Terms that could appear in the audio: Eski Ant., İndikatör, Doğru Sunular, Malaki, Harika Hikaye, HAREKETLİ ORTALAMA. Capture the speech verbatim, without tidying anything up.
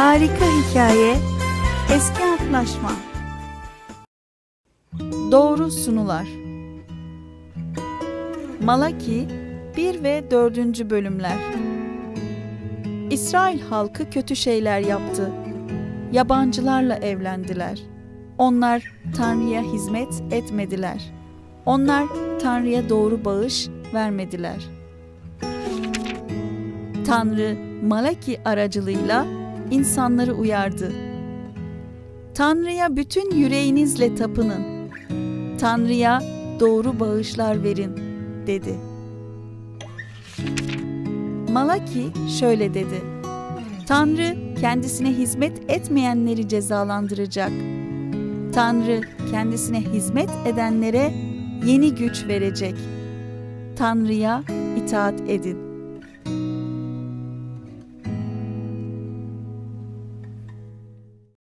Harika Hikaye, Eski Antlaşma. Doğru Sunular. Malaki bir ve dördüncü bölümler. İsrail halkı kötü şeyler yaptı. Yabancılarla evlendiler. Onlar Tanrı'ya hizmet etmediler. Onlar Tanrı'ya doğru bağış vermediler. Tanrı Malaki aracılığıyla insanları uyardı. Tanrı'ya bütün yüreğinizle tapının. Tanrı'ya doğru bağışlar verin, dedi. Malaki şöyle dedi: Tanrı kendisine hizmet etmeyenleri cezalandıracak. Tanrı kendisine hizmet edenlere yeni güç verecek. Tanrı'ya itaat edin.